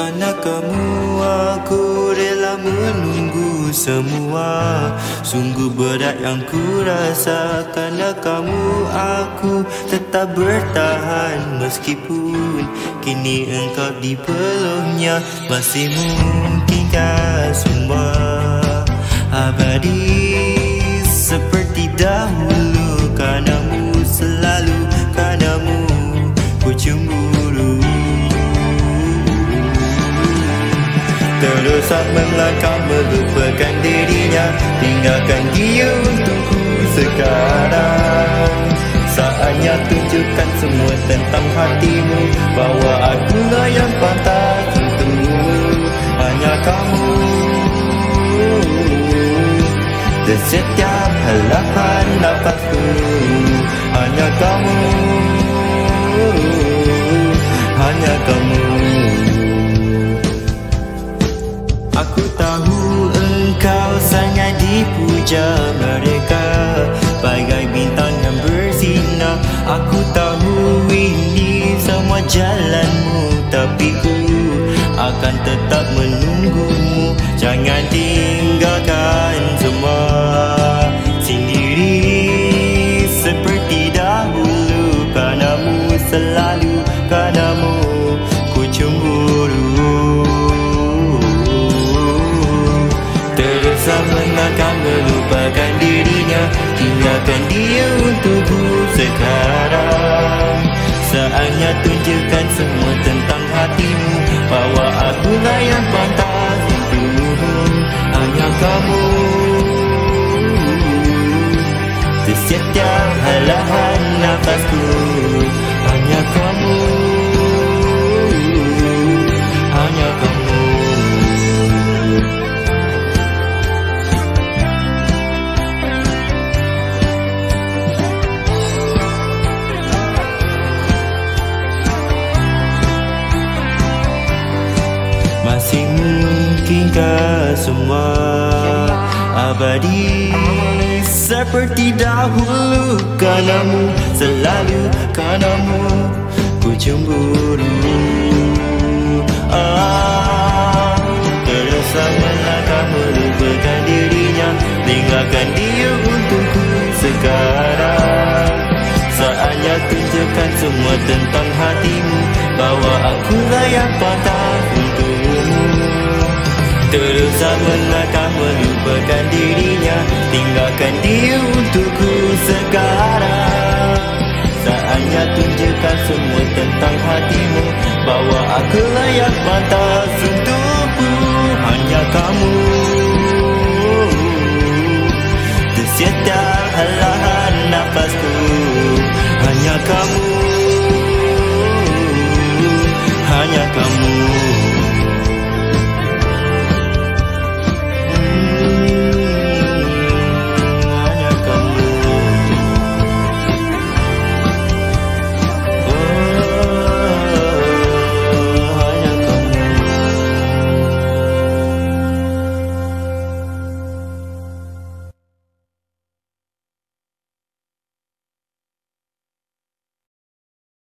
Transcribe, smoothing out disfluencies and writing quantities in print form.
Karena kamu aku rela menunggu semua. Sungguh berat yang ku rasa, karena kamu aku tetap bertahan. Meskipun kini engkau di peluhnya, masih mungkinkah semua abadi seperti dahulu? Karenamu selalu, karenamu ku cemburu. Terusan melangkah melupakan dirinya, tinggalkan dia untukku sekarang. Saatnya tunjukkan semua tentang hatimu, bahwa akulah yang pantas untukmu. Hanya kamu, di setiap halaman nafasku. Hanya kamu, hanya kamu. Aku tahu engkau sangat dipuja mereka, bagai bintang yang bersinar. Aku tahu ini semua jalanmu, tapi ku akan tetap menunggumu. Jangan tinggalkan semua sendiri seperti dahulu. Karenamu selalu, karenamu ku cemburu. Teruslah menangkan melupakan dirinya, tinggalkan dia untukku sekarang. Saatnya tunjukkan semua tentang hatimu, bahwa akulah yang pantas untukmu. Hanya kamu, di setiap halaman nafasku. Hanya kamu, hanya kamu. Masih mungkinkah semua abadi seperti dahulu? Karenamu selalu, karenamu ku cemburu. Teruslah melangkah melupakan dirinya, tinggalkan dia untukku sekarang. Saatnya tunjukkan semua tentang hatimu, bahwa akulah yang pantas untukmu. Teruslah melangkah melupakan dirinya, tinggalkan dia untukku sekarang. Saatnya tunjukkan semua tentang hatimu, bahwa akulah yang pantas untukmu. Hanya kamu, di setiap halaman nafasku. Hanya kamu, hanya kamu.